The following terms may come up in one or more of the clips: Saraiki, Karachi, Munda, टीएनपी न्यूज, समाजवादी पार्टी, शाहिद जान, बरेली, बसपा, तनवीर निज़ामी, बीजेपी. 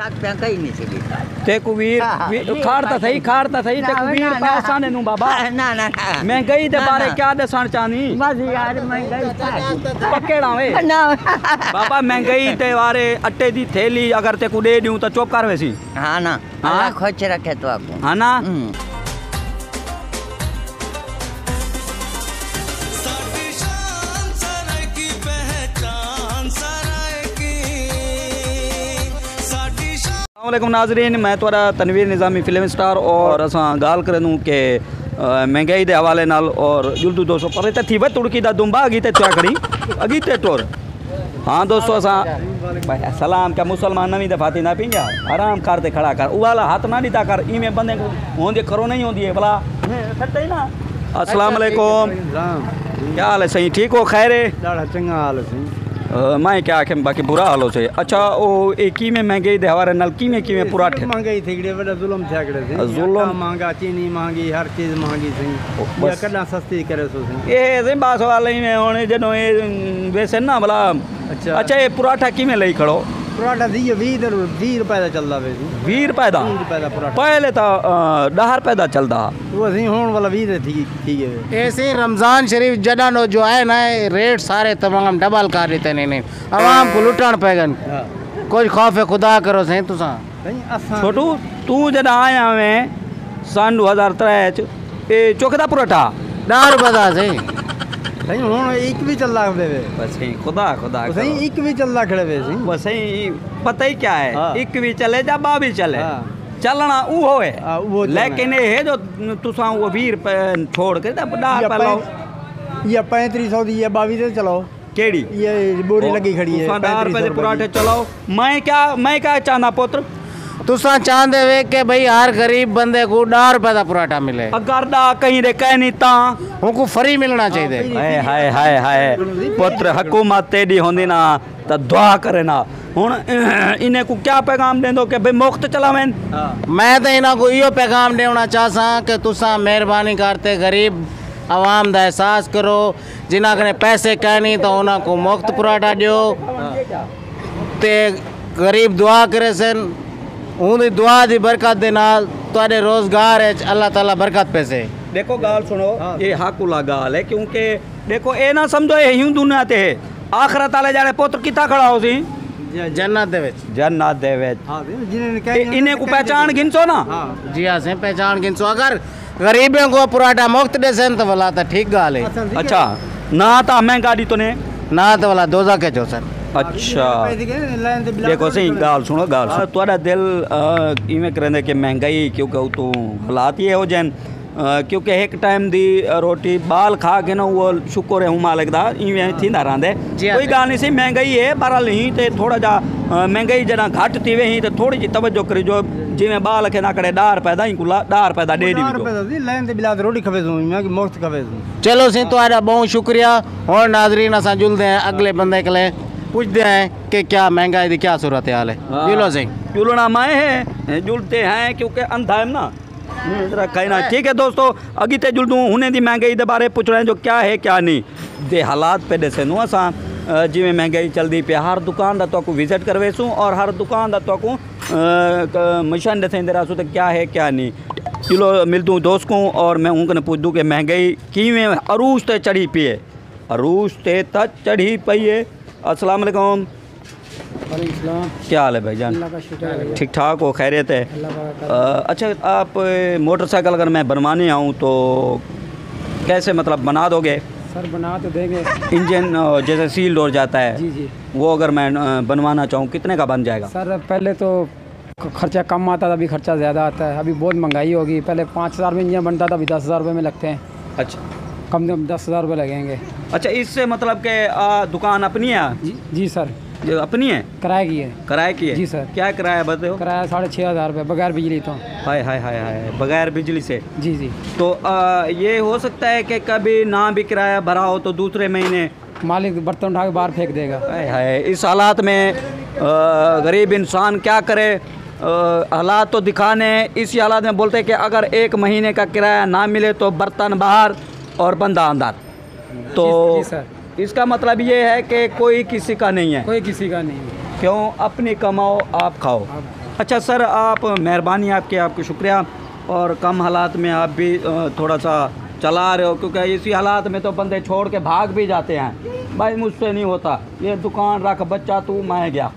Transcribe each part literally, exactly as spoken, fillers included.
अटे दी थैली अगर तेको दे दूं तो चुप कर वैसी हां ना हां खोच रखे तो आपको हां ना वालेकुम नाजरीन, मैं थोड़ा तनवीर निज़ामी फिल्म स्टार और अस गाल करूँ के महंगाई के हवाले नाल और जुल्दू दोस्तों पर इतने थी तुड़की दा दुम्बा अगीते चुआ करी अगीते टोर हाँ दोस्तों असा सलाम क्या मुसलमान नवी दफा थी ना पी आराम कर ते खड़ा कर उवाला हाथ ना दिता कर इमें बंदे होंदे करो नहीं होंदी है भला सही ना। अस्सलाम वालेकुम, क्या हाल है? सही ठीक हो? खैर चंगा हाल है मैं क्या आखे बाकी बुरा हाल हो। अच्छा ओ एक ही में महंगाई देवार नल की में की में पूरा महंगाई थेगड़े वाला जुल्म थेगड़े थे जुल्म महंगा चीनी महंगी हर चीज महंगी थी या कदा सस्ती करे सो ए जे बास वाले में होने जनो ए वैसे ना भला। अच्छा अच्छा ये पराठा की में ले खड़ो पराठा दिए बीस बीस रुपए दा चलदा वे बीस रुपए दा बीस रुपए दा पराठा पहले तो दस रुपए दा चलदा वो असी होन वाला बीस थी ठीक है। ऐसे रमजान शरीफ जदा नो जो है ना रेट सारे तमाम डबल कर देते ने ने आवाम को लुटण पैगन कोई खौफ खुदा करो से तुसा छोटू तू जदा आया में सन दो हज़ार तीन च ए चोकदा पराठा दस रुपए दा से सही होन एक भी चलदा वे बस सही खुदा खुदा सही एक भी चलदा खड़े वे सही बस सही पता ही क्या है एक भी चले जा बा भी चले चलना वो होए लेकिन ये जो तुसा वो वीर छोड़ के या पैंतीस सौ दी या बावीस से चलाओ केड़ी ये बोरी लगी खड़ी है पैंतीस सौ पराठे चलाओ। मैं क्या मैं क्या चाहना पुत्र तुसा चाहते वे के भाई हर गरीब बंदे को दस रुपए का पराठा मिले अगर दा कहीं दे कहीं नहीं ता उनको फ्री मिलना चाहिए। हाय हाय हाय हाय पुत्र हुकूमत तेरी होंदी ना तो दुआ करे ना हुन इने को क्या पैगाम देंदो के भाई मुफ्त चलावेन। मैं तो इना को यो पैगाम देना चाहसा के तुसा मेहरबानी करते गरीब आवाम दा एहसास करो जिना कने पैसे कहनी तो उना को मुफ्त पराठा दियो ते गरीब दुआ करे सन उन्हें दुआ दी बरकत दे नाल तुहाडे रोजगार है अल्लाह ताला बरकत पैसे। देखो गाल सुनो ये हाकुला गाल है क्योंकि देखो ए ना समझो ये यूं दुनिया ते है आखरत वाले जाने पुत्र किता खड़ा हो सी जन्नत दे विच जन्नत दे विच हां जिने कह इने को पहचान गिनसो ना हां जी हां से पहचान गिनसो अगर गरीबों को पराठा मुफ्त देसन तो वाला तो ठीक गाल है। अच्छा ना तो महंगा दी तने ना तो वाला दोजा के जोसन अच्छा देखो सही गाल सुनो गाल सुनो तुहाडा दिल इवें करेंदे कि महंगाई क्योंकि वो तो हालात ये हो जन क्योंकि एक टाइम दी रोटी बाल खा के ना वो शुक्र है हूं मालिक दा इवें थी ना रहंदे कोई गाल नहीं सी महंगाई है बहरहाल ही ते थोड़ा जा महंगाई जना घट थी वे ही तो थोड़ी जी तवज्जो करिजो जिवें बाल के ना करे दस रुपए दा ही कुला दस रुपए दा दे दी लेन ते बिला रोटी खवे सो मैं कि मुफ्त खवे सो। चलो से तुहाडा बहुत शुक्रिया और नाज़रीन असा जुलदे हैं अगले बंदे कले पूछते हैं कि क्या महंगाई की क्या सूरत हाल है जुलो सिंह जुलना माए है जुलते हैं क्योंकि अंधा है ना कहना ठीक है दोस्तों अगीते जुल दूँ उन्हें दी महंगाई के बारे पूछ रहे हैं जो क्या है क्या नहीं दे हालात पे दे नू असा जिमें महंगाई चलती पे हर दुकान का तो विजिट करवेसूँ और हर दुकान का तो मिशन दसेंदे रहसूँ तो क्या है क्या नहीं जुलो मिलतूँ दोस्त को और मैं उनके पूछ दूँ कि महंगाई किवें अरूज ते चढ़ी पी है अरूज ते तक चढ़ी पई है। अस्सलाम वालेकुम, क्या हाल है भाईजान? ठीक ठाक हो? खैरियत है? अच्छा आप मोटरसाइकिल अगर मैं बनवाने आऊँ तो कैसे मतलब बना दोगे? सर बना तो देंगे। इंजन जैसे सील डोर जाता है जी जी वो अगर मैं बनवाना चाहूँ कितने का बन जाएगा? सर पहले तो खर्चा कम आता था अभी खर्चा ज़्यादा आता है अभी बहुत महंगाई होगी पहले पाँच हज़ार में इंजन बनता था अभी दस हज़ार रुपये में लगते हैं। अच्छा कम से कम दस हज़ार रुपये लगेंगे। अच्छा इससे मतलब के आ, दुकान अपनी है? जी, जी सर जो अपनी है किराए की है किराए की है जी सर। क्या किराया बताओ? किराया साढ़े छः हज़ार रुपये बगैर बिजली तो हाय हाय हाय हाय बगैर बिजली से जी जी तो आ, ये हो सकता है कि कभी ना भी किराया भरा हो तो दूसरे महीने मालिक बर्तन उठा के बाहर फेंक देगा। हाय हाय इस हालात में आ, गरीब इंसान क्या करे हालात तो दिखाने इसी हालात में बोलते कि अगर एक महीने का किराया ना मिले तो बर्तन बाहर और बंदा अंदर तो इसका मतलब ये है कि कोई किसी का नहीं है कोई किसी का नहीं है क्यों अपनी कमाओ आप खाओ आप। अच्छा सर, आप मेहरबानी आपके आपको शुक्रिया, और कम हालात में आप भी थोड़ा सा चला रहे हो, क्योंकि इसी हालात में तो बंदे छोड़ के भाग भी जाते हैं। भाई मुझसे नहीं होता, ये दुकान रख बच्चा तू, मैं गया।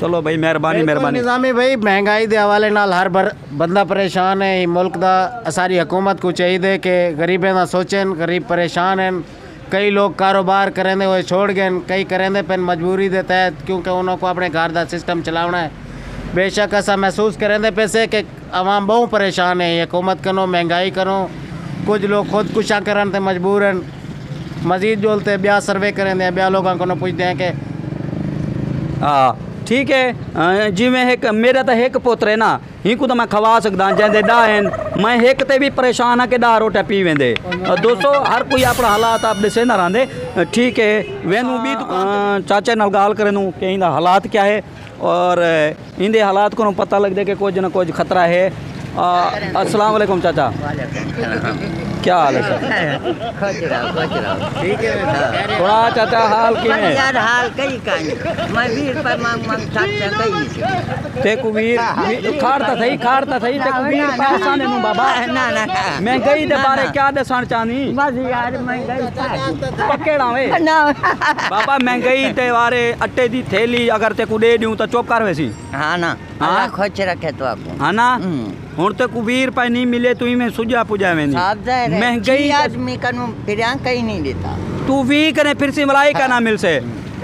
चलो भाई मेहरबानी मेहरबानी। निज़ामी भाई, महंगाई के हवाले नाल हर बर बंदा परेशान है। ये मुल्क दा सारी हुकूमत को चाहिए कि गरीबें ना सोचें, गरीब परेशान हैं। कई लोग कारोबार करेंदे वो छोड़ गए, कई करेंदे पे मजबूरी के तहत, क्योंकि उन्होंने अपने घर का सिस्टम चलाना है। बेशक ऐसा महसूस करेंदे पैसे कि आवाम बहुत परेशान है। हुकूमत करो, महंगाई करो, कुछ लोग खुदकुशा करन ते मजबूर हैं। मजीद जोलते ब्याह सर्वे करेंदे, ब्याह लोगों को पूछते हैं कि हाँ ठीक है जिमें एक मेरा तो एक पुत्र है ना, इनको तो मैं खवा सकदा जैसे डाह, मैं एक तो भी परेशान हाँ कि डाह रोटा पी वेंदे। दोस्तों हर कोई अपना हालात आप दिसे ना रहंदे, ठीक है। वैनू भी चाचे नाल गाल करेनू कि इंदा हालात क्या है, और इंदे हालात को पता लगदे कि कुछ ना कुछ खतरा है। अस्सलाम वालेकुम चाचा, क्या हाल है सर? थोड़ा चाचा हाल की है यार, हाल कई काई मैं वीर पर मांग मांग चाचा कई ते कुवीर खारता सही खारता सही ते कुवीर पासा ने बाबा ना ना मैं गई दे बारे क्या दसन चानी बस यार मैं गई पकड़ा वे ना बाबा मैं गई ते बारे अट्टे दी थैली अगर ते को दे दूं तो चुप कर वेसी। हां ना हां खोच रखे तो आपको हां ना हुण तो कुबीर पाए नहीं मिले तो ही मैं सुझा पुजा में नहीं महंगाई आदमी कनु फिर कहीं नहीं देता तू भी कने फिर से मलाई का ना मिल से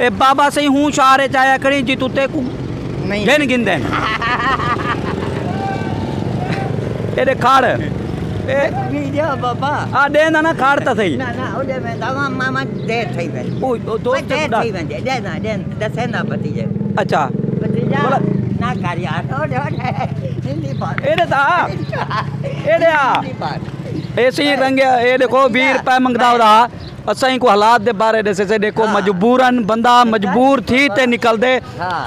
ए बाबा से हूँ शारे चाया करी जी तू ते को नहीं गिन गिन दे तेरे खाड़ ए वीडियो बाबा आ दे ना ना खाड़ता सही ना ना ओ दे मैं दावा मामा दे थई वे ओ दोस्त दा दे ना दे दसे ना पति जे अच्छा भतीजा ना कर यार ओ दे एड़े ता एड़े आ ऐसी रंगे ए देखो वीर पे मंगदा दा असाई को हालात दे बारे दे से देखो मजबूरन बंदा मजबूर थी ते निकल दे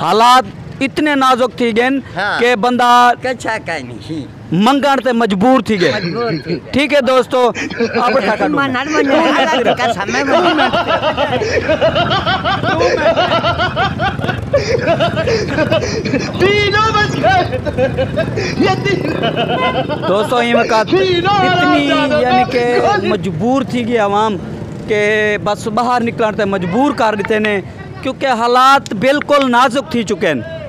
हालात इतने नाजुक थी गन के बंदा कछा का नहीं मंगण ते मजबूर थी गए। ठीक है दोस्तों अब क्या करूं मैं नर मन का समय में तीनों बच गए ये दोस्तों इतनी यानी के मजबूर थी गई आवाम के बस बाहर निकलने ते मजबूर कर देते ने क्योंकि हालात बिल्कुल नाजुक थी चुके हैं।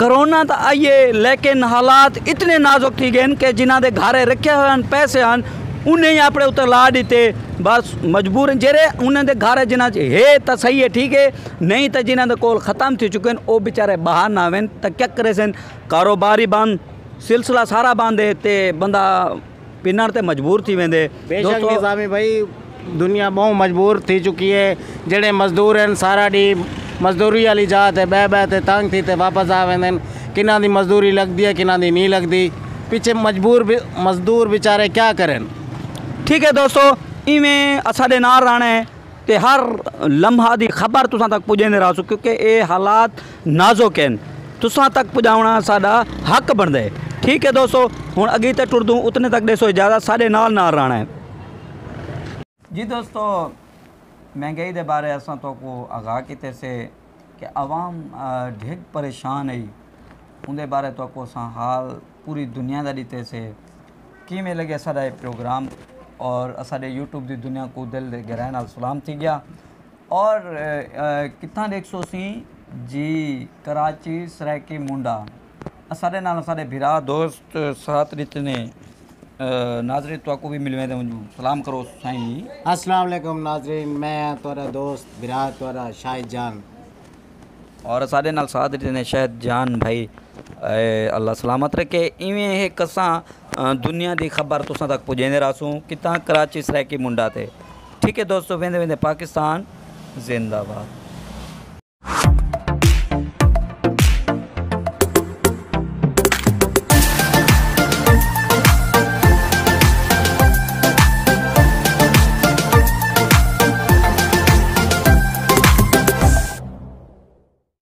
करोना तो आइए लेकिन हालात इतने नाजुक थी गए कि जिन्हों के घरें रखे हुए पैसे हैं उन्हें अपने उत्तर ला दीते बस मजबूर हैं जेरे उन्हें घर जिन्हें है तो सही है ठीक है नहीं तो जिन्हें कोल ख़त्म थी चुके हैं वो बेचारे बाहर ना आवेन तो क्या करे सन कारोबारी बंद सिलसिला सारा बंद है तो बंदा पिन्नर ते मजबूर थी वेंदे। बेशक निज़ामी भाई दुनिया बहुत मजबूर थी चुकी है जेडे मजदूर हैं सारा डी मजदूरी वाली जात है बह बह तंग थी ते वापस आ वेंदे किन्हां दी मजदूरी लगती है किन्हां दी नहीं लगती पिछे मजबूर मजदूर बेचारे क्या करन। ठीक है दोस्तों इवें असादे नार रहना है तो हर लम्हा की खबर तुसा तक पुजेंदे रहो क्योंकि ये हालात नाजुक हैं तुसा तक पुजाना सादा हक बनता है। ठीक है दोस्तों हुण अगे तक टुरदूँ उतने तक देसो इजाज़त सादे नाल नार रहना है जी। दोस्तों महंगाई के बारे असा तो को आगाह किते से कि आवाम ढेर परेशान है उनके बारे तो को असा हाल पूरी दुनिया का दिते से किवें लगे सादा प्रोग्राम और असादे यूट्यूब की दुनिया को दिल दे गहराई नाल सलाम थी गया और कितना देख सो सी जी कराची सराइकी मुंडा असादे नाल असादे भिरा दोस्त साथ रितने नाजरे तो को भी मिलवे दे मुझे सलाम करो साईं। अस्सलाम वालेकुम नाजरीन, मैं तोरा दोस्त भिरा तोरा शाहिद जान और असादे नाल साथ रितने शाहिद जान भाई अल्लाह सलामत रखे। इवें एक असा दुनिया की खबर तुसा तक पुजेंदे रहसूँ कितना कराची सराइकी मुंडा थे। ठीक है दोस्तों वेंदे वेंदे पाकिस्तान जिंदाबाद।